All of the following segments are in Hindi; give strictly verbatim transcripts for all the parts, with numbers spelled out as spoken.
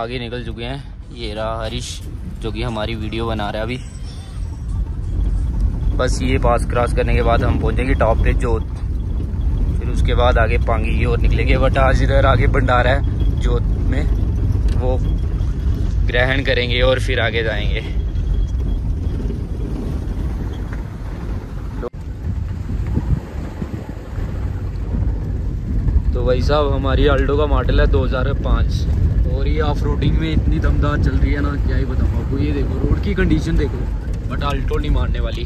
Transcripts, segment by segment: आगे निकल चुके हैं। ये रहा हरीश जो कि हमारी वीडियो बना रहा है अभी। बस ये पास क्रॉस करने के बाद हम पहुंचेंगे टॉप पे जोत, फिर उसके बाद आगे पांगी की ओर निकलेंगे। बट आज इधर आगे भंडारा है जोत में, वो ग्रहण करेंगे और फिर आगे जाएंगे। तो भाई साहब हमारी आल्टो का मॉडल है दो हज़ार पाँच और ये ऑफ रोडिंग में इतनी दमदार चल रही है ना, क्या ही बताऊँ आपको। ये देखो रोड की कंडीशन देखो, बट आल्टो नहीं मारने वाली।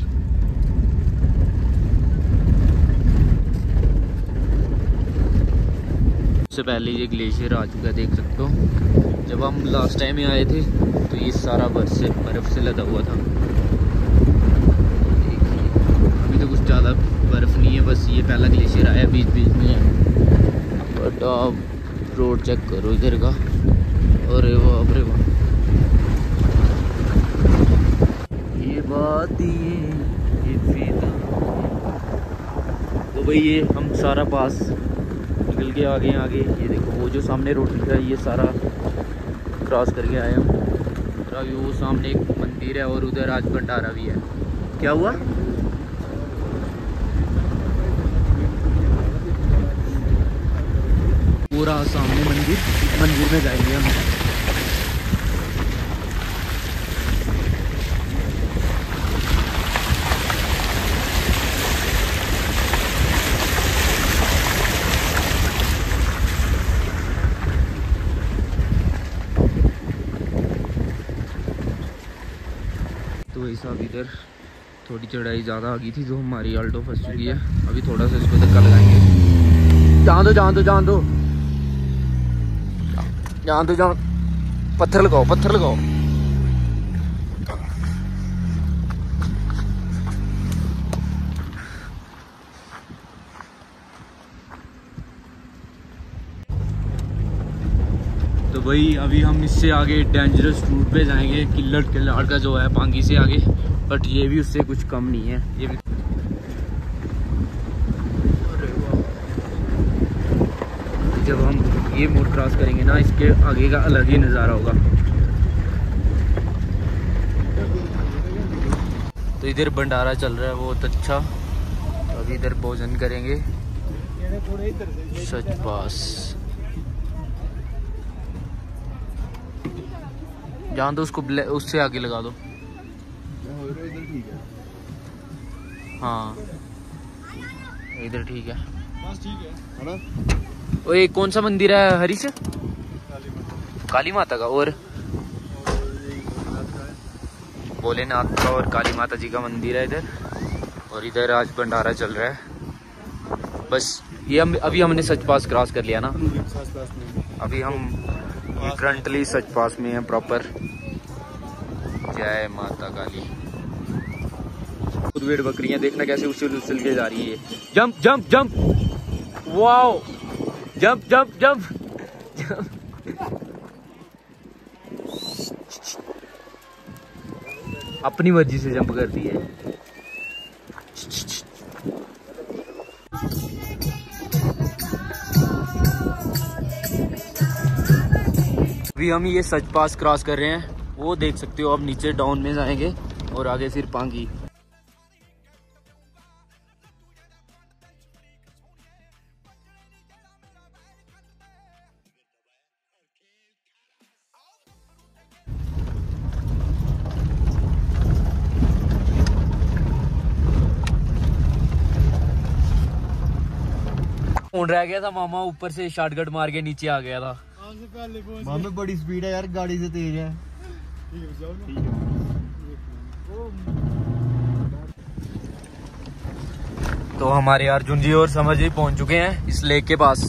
सबसे पहले ये ग्लेशियर आ चुका देख सकते हो। जब हम लास्ट टाइम में आए थे तो ये सारा बर्फ से बर्फ से लदा हुआ था। अभी तो कुछ ज़्यादा बर्फ नहीं है, बस ये पहला ग्लेशियर आया बीच बीच में है। बट आप रोड चेक करो इधर का, अरे वाह अरे वाह। ये बात ये फिदा। तो भाई ये हम सारा पास निकल के आगे आगे ये देखो वो जो सामने रोड दिख रहा है ये सारा क्रॉस करके आए हम। और अभी वो सामने एक मंदिर है और उधर आज भंडारा भी है। क्या हुआ पूरा सामने मंदिर, मंदिर में जाएंगे हम। साहब इधर थोड़ी चढ़ाई ज़्यादा आ गई थी तो हमारी आल्टो फंस चुकी है। अभी थोड़ा सा इसको धक्का लगाएंगे। जान दो जान दो जान दो जान दो जान, पत्थर लगाओ पत्थर लगाओ। तो भाई अभी हम इससे आगे डेंजरस रूट पे जाएंगे, किल्लर किल्लार का जो है पांगी से आगे, बट ये भी उससे कुछ कम नहीं है। ये भी जब हम ये मोड़ क्रॉस करेंगे ना, इसके आगे का अलग ही नज़ारा होगा। तो इधर भंडारा चल रहा है बहुत अच्छा। अभी इधर भोजन करेंगे सच पास। जान दो उसको, उससे आगे लगा दो। हाँ इधर ठीक है। और ये कौन सा मंदिर है हरीश? काली माता का और भोलेनाथ का और काली माता जी का मंदिर है इधर। और इधर आज भंडारा चल रहा है। बस ये हम अभी हमने सच पास क्रॉस कर लिया ना, अभी हम करंटली सच पास में है प्रॉपर। जय माता काली। खुदवेड़ बकरियां देखना कैसे उछल उछल के जा रही है। Jump jump jump, wow jump jump jump. अपनी मर्जी से जंप करती है। अभी हम ये सच पास क्रॉस कर रहे हैं, वो देख सकते हो आप। नीचे डाउन में जाएंगे और आगे फिर पांगी। फोन रह गया था मामा, ऊपर से शॉर्टकट मार के नीचे आ गया था। मामे बड़ी स्पीड है यार, गाड़ी से तेज है। तो हमारे अर्जुन जी और समझ जी पहुंच चुके हैं इस लेक के पास।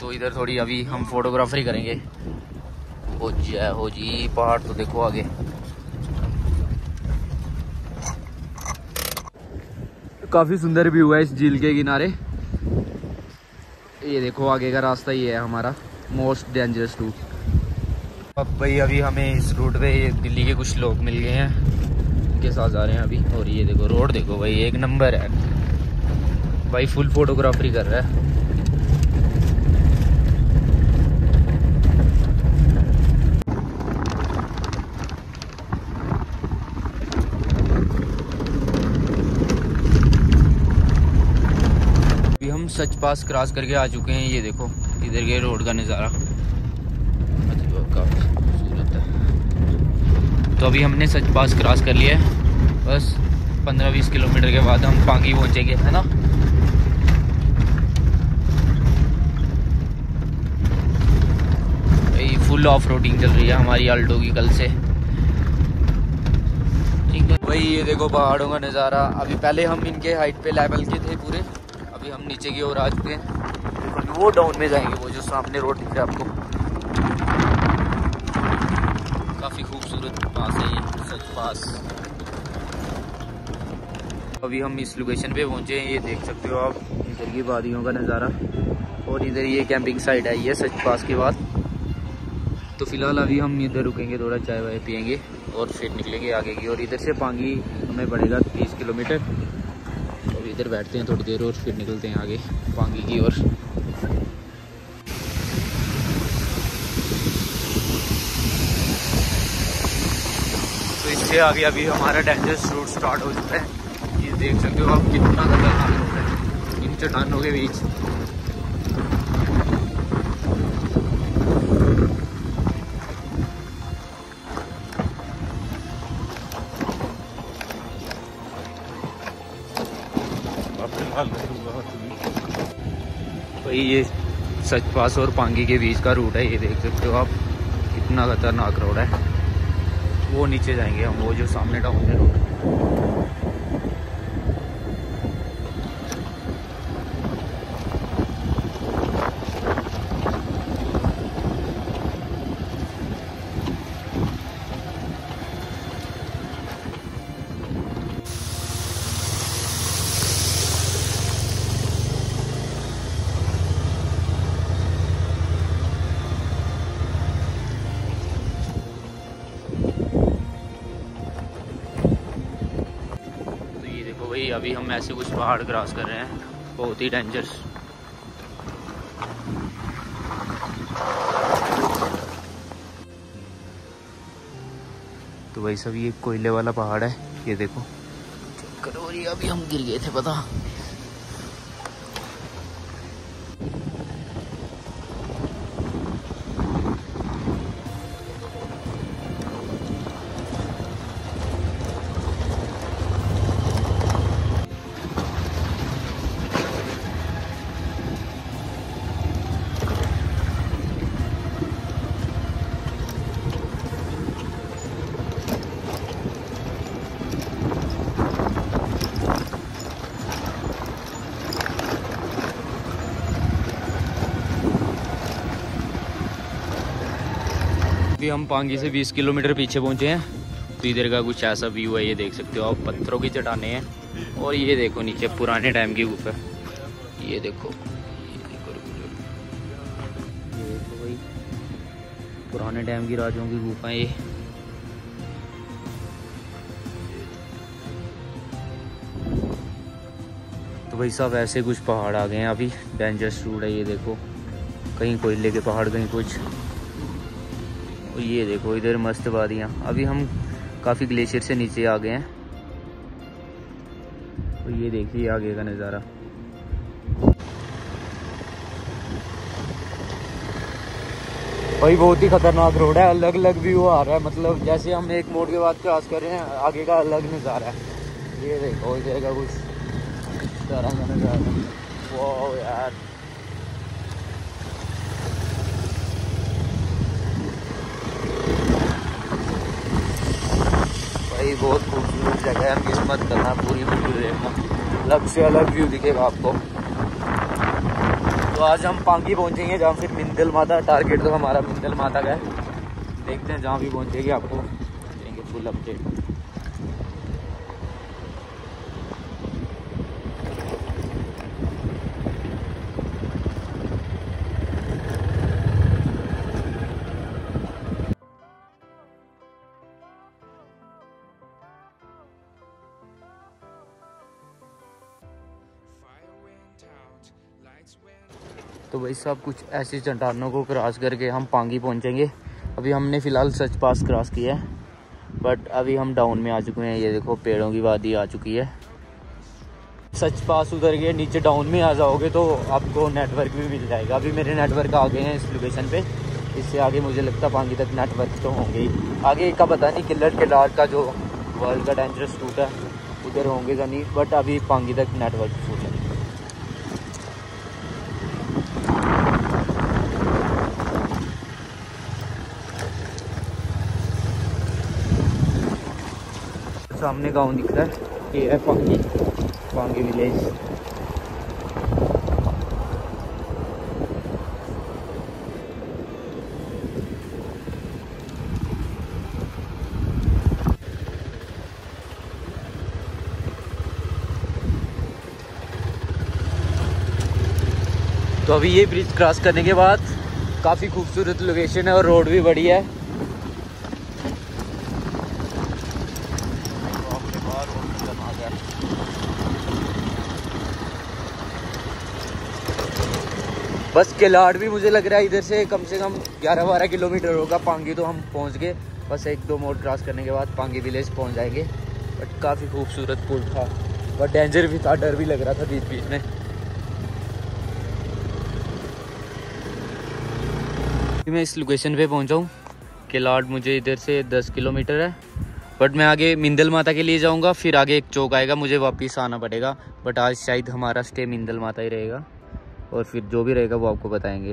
तो इधर थोड़ी अभी हम फोटोग्राफी करेंगे। ओ जय हो जी, पहाड़ तो देखो आगे। काफी सुंदर व्यू है इस झील के किनारे। ये देखो आगे का रास्ता ये है हमारा मोस्ट डेंजरस रूट। अब भाई अभी हमें इस रूट पे दिल्ली के कुछ लोग मिल गए हैं, उनके साथ जा रहे हैं अभी। और ये देखो रोड देखो भाई, एक नंबर है भाई, फुल फोटोग्राफी कर रहा है। सच पास क्रॉस करके आ चुके हैं। ये देखो इधर के रोड का नज़ारा काफ़ी खूबसूरत है। तो अभी हमने सच पास क्रॉस कर लिया है, बस पंद्रह बीस किलोमीटर के बाद हम पांगी पहुंचेंगे, है ना। ये फुल ऑफ रोडिंग चल रही है हमारी आल्टो की कल से। भाई ये देखो पहाड़ों का नज़ारा। अभी पहले हम इनके हाइट पे लेवल के थे पूरे, अभी हम नीचे की ओर आ चुके हैं। वो डाउन में जाएंगे, वो जो सामने रोड दिख रहा है आपको, काफ़ी खूबसूरत पास है ये सच पास। अभी हम इस लोकेशन पे पहुंचे हैं, ये देख सकते हो आप इधर की वादियों का नज़ारा, और इधर ये कैंपिंग साइड आई है सच पास के बाद। तो फिलहाल अभी हम इधर रुकेंगे, थोड़ा चाय वाय पियेंगे और फिर निकलेंगे आगे की। और इधर से पांगी हमें पड़ेगा बीस किलोमीटर। तो अभी इधर बैठते हैं थोड़ी देर और फिर निकलते हैं आगे पांगी की ओर। तो इससे आगे अभी हमारा डेंजरस रूट स्टार्ट हो चुका है। ये देख सकते हो आप कितना खतरनाक रूट है इन चट्टानों के बीच। भाई ये सच पास और पांगी के बीच का रूट है, ये देख सकते हो आप कितना खतरनाक रोड है। वो नीचे जाएंगे हम, वो जो सामने डाउन है रोड। अभी हम ऐसे कुछ पहाड़ क्रॉस कर रहे हैं, बहुत ही डेंजरस। तो भाई सब ये कोयले वाला पहाड़ है, ये देखो करो। ये अभी हम गिर गए थे पता। हम पांगी से बीस किलोमीटर पीछे पहुंचे हैं। तो इधर का कुछ ऐसा व्यू है, ये देख सकते हो आप पत्थरों की चट्टानें हैं। और ये देखो नीचे पुराने टाइम की गुफा, ये देखो ये देखो भाई पुराने टाइम की राजाओं की गुफा है ये। तो भाई साहब ऐसे कुछ पहाड़ आ गए हैं, अभी डेंजरस रूट है। ये देखो कहीं कोयले के पहाड़, कहीं कुछ। और ये देखो इधर मस्त वादियाँ। अभी हम काफ़ी ग्लेशियर से नीचे आ गए हैं। और ये देखिए आगे का नज़ारा। भाई बहुत ही खतरनाक रोड है, अलग अलग व्यू आ रहा है। मतलब जैसे हम एक मोड़ के बाद क्रॉस कर रहे हैं, आगे का अलग नज़ारा है। ये देखो इधर का कुछ सारा का नज़ारा। वाह यार बहुत खूबसूरत जगह है, किस्मत करना पूरी बिल्कुल देखना, अलग से अलग व्यू दिखेगा आपको। तो आज हम पांगी पहुंचेंगे, जहाँ से मिंदल माता टारगेट तो हमारा मिंदल माता का है। देखते हैं जहाँ भी पहुंचेंगे आपको देंगे फुल अपडेट। तो भाई साहब कुछ ऐसी चट्टानों को क्रॉस करके हम पांगी पहुंचेंगे। अभी हमने फ़िलहाल सच पास क्रॉस किया है, बट अभी हम डाउन में आ चुके हैं। ये देखो पेड़ों की वादी आ चुकी है। सच पास उधर के नीचे डाउन में आ जाओगे तो आपको नेटवर्क भी मिल जाएगा। अभी मेरे नेटवर्क आ गए हैं इस लोकेशन पे, इससे आगे मुझे लगता है पांगी तक नेटवर्क तो होंगे ही। आगे का पता नहीं, किल्लर किल्लार का जो वर्ल्ड का डेंजरस रूट है उधर होंगे या नहीं, बट अभी पांगी तक नेटवर्क फूट है। सामने गांव दिख रहा है, ये है पांगी, पांगी विलेज। तो अभी ये ब्रिज क्रॉस करने के बाद काफ़ी खूबसूरत लोकेशन है और रोड भी बड़ी है। बस किलाड़ भी मुझे लग रहा है इधर से कम से कम ग्यारह बारह किलोमीटर होगा। पांगी तो हम पहुंच गए, बस एक दो मोड़ क्रॉस करने के बाद पांगी विलेज पहुंच जाएंगे। बट काफ़ी खूबसूरत पुल था, बट डेंजर भी था, डर भी लग रहा था बीच बीच में। मैं इस लोकेशन पे पहुंचा हूँ, किलाड़ मुझे इधर से दस किलोमीटर है, बट मैं आगे मिंदल माता के लिए जाऊँगा, फिर आगे एक चौक आएगा, मुझे वापस आना पड़ेगा। बट आज शायद हमारा स्टे मिंदल माता ही रहेगा, और फिर जो भी रहेगा वो आपको बताएंगे।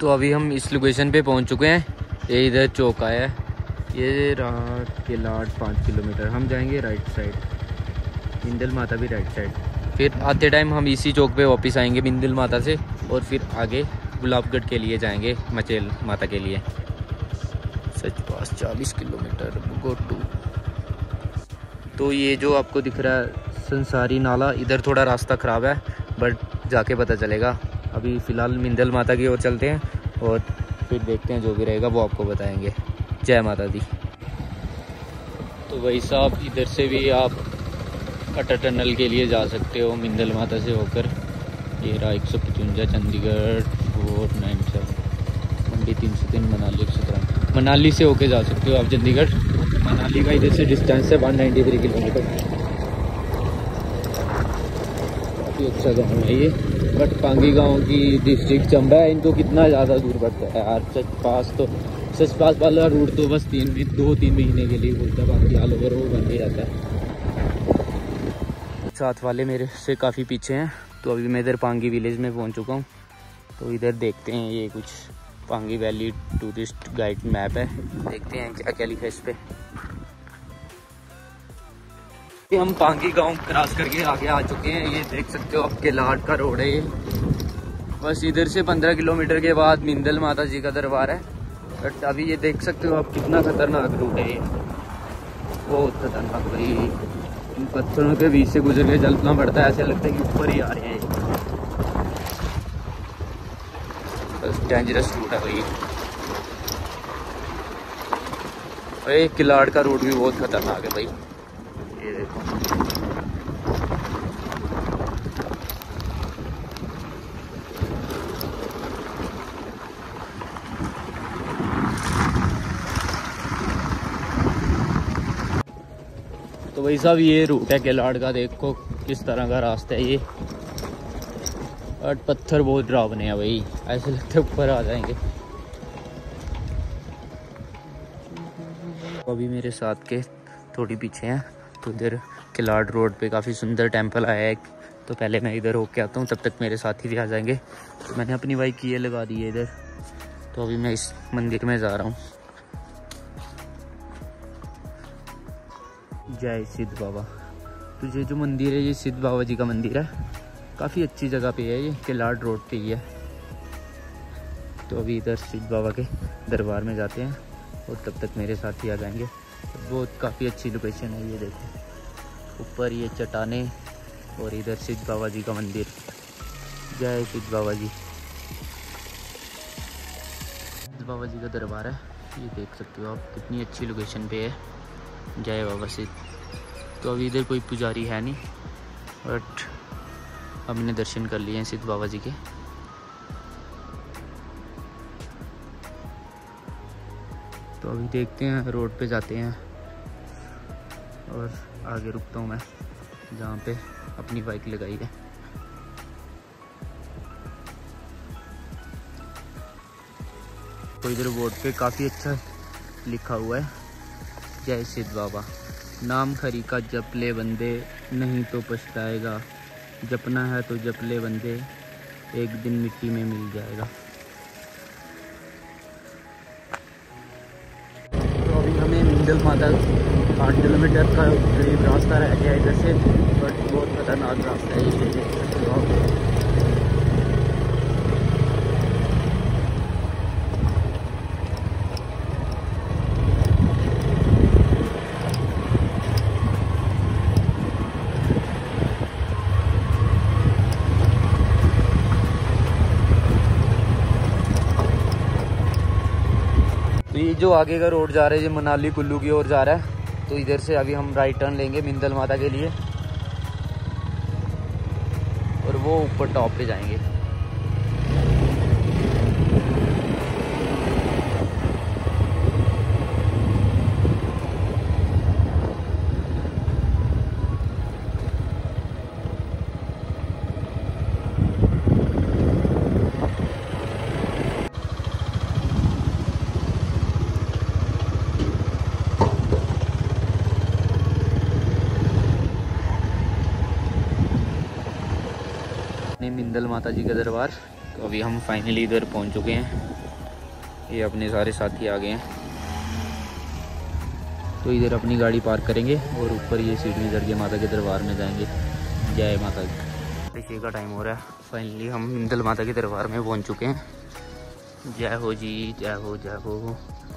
तो अभी हम इस लोकेशन पे पहुंच चुके हैं, ये इधर चौक आया है, ये रात किलाड़ पाँच किलोमीटर, हम जाएंगे राइट साइड, मिंदल माता भी राइट साइड। फिर आते टाइम हम इसी चौक पे वापस आएंगे मिंदल माता से, और फिर आगे गुलाबगढ़ के लिए जाएंगे, मचेल माता के लिए। सच पास चालीस किलोमीटर गो टू। तो ये जो आपको दिख रहा है संसारी नाला, इधर थोड़ा रास्ता ख़राब है बट जाके पता चलेगा। अभी फ़िलहाल मिंदल माता की ओर चलते हैं और फिर देखते हैं जो भी रहेगा वो आपको बताएंगे। जय माता दी। तो भाई साहब, इधर से भी आप छठा टनल के लिए जा सकते हो मिंदल माता से होकर। ये रहा एक सौ पचवंजा, Chandigarh four nine seven, Mandi तीन सौ तीन, मनाली एक सौ तेरह। मनाली से होके जा सकते हो आप चंडीगढ़। मनाली का इधर से डिस्टेंस है एक सौ तिरानवे किलोमीटर। अच्छा गाँव है ये, बट पांगी गांव की डिस्ट्रिक्ट चंबा है, इनको कितना ज़्यादा दूर पड़ता है यार। सच पास तो सच पास वाला रूट तो बस तीन दो तीन महीने के लिए बोलता है, बाकी ऑल ओवर वो बन ही जाता है। साथ वाले मेरे से काफ़ी पीछे हैं। तो अभी मैं इधर पांगी विलेज में पहुंच चुका हूँ, तो इधर देखते हैं, ये कुछ Pangi valley tourist guide map है, देखते हैं क्या क्या लिखा है इस पर। हम पांगी गांव क्रॉस करके आगे आ चुके हैं, ये देख सकते हो आप किलाड़ का रोड है ये। बस इधर से पंद्रह किलोमीटर के बाद मिंदल माता जी का दरबार है, बट अभी ये देख सकते हो आप कितना खतरनाक रूट है ये, बहुत खतरनाक भाई। इन पत्थरों के बीच से गुजर के चलना पड़ता है, ऐसे लगता है कि ऊपर ही आ रहे हैं। बस डेंजरस रूट है भाई, और ये किलाड़ का रूट भी बहुत खतरनाक है भाई। तो भाई साहब, ये रूट है किलाड़ का, देखो किस तरह का रास्ता है ये, और पत्थर बहुत डरावने हैं भाई, ऐसे लगता है ऊपर आ जाएंगे। अभी मेरे साथ के थोड़ी पीछे हैं, तो इधर किलाड़ रोड पे काफ़ी सुंदर टेंपल आया है, तो पहले मैं इधर होके आता हूँ, तब तक मेरे साथी भी आ जाएंगे। तो मैंने अपनी बाइक की ये लगा दी है इधर, तो अभी मैं इस मंदिर में जा रहा हूँ। जय सिद्ध बाबा। तो ये जो मंदिर है ये सिद्ध बाबा जी का मंदिर है, काफ़ी अच्छी जगह पे है ये, किलाड़ रोड पे ही है। तो अभी इधर सिद्ध बाबा के दरबार में जाते हैं, और तब तक मेरे साथी आ जाएंगे। बहुत काफ़ी अच्छी लोकेशन है ये, देखो ऊपर ये चट्टाने, और इधर सिद्ध बाबा जी का मंदिर। जय सिद्ध बाबा जी। सिद्ध बाबा जी का दरबार है, ये देख सकते हो आप कितनी अच्छी लोकेशन पे है। जय बाबा सिद्ध। तो अभी इधर कोई पुजारी है नहीं, बट हमने दर्शन कर लिए हैं सिद्ध बाबा जी के। तो अभी देखते हैं, रोड पे जाते हैं, और आगे रुकता हूँ मैं जहाँ पे अपनी बाइक लगाई है। तो इधर बोर्ड पे काफ़ी अच्छा लिखा हुआ है, जय सिद्ध बाबा, नाम खरी का जप ले बंदे, नहीं तो पछताएगा, जपना है तो जप ले बंदे, एक दिन मिट्टी में मिल जाएगा। तो अभी हमें मिंडल माता आठ किलोमीटर का करीब रास्ता रह गया इधर से, बट बहुत खतरनाक रास्ता है ये। तो ये जो आगे का रोड जा रहा है ये मनाली कुल्लू की ओर जा रहा है। तो इधर से अभी हम राइट टर्न लेंगे मिंदल माता के लिए और वो ऊपर टॉप पे जाएंगे। मिंदल माता जी का दरबार। तो अभी हम फाइनली इधर पहुंच चुके हैं, ये अपने सारे साथी आ गए हैं। तो इधर अपनी गाड़ी पार्क करेंगे और ऊपर ये सीढ़ी चढ़ के माता के दरबार में जाएंगे। जय माता जी। छः का टाइम हो रहा है, फाइनली हम मिंदल माता के दरबार में पहुंच चुके हैं। जय हो जी, जय हो, जय हो।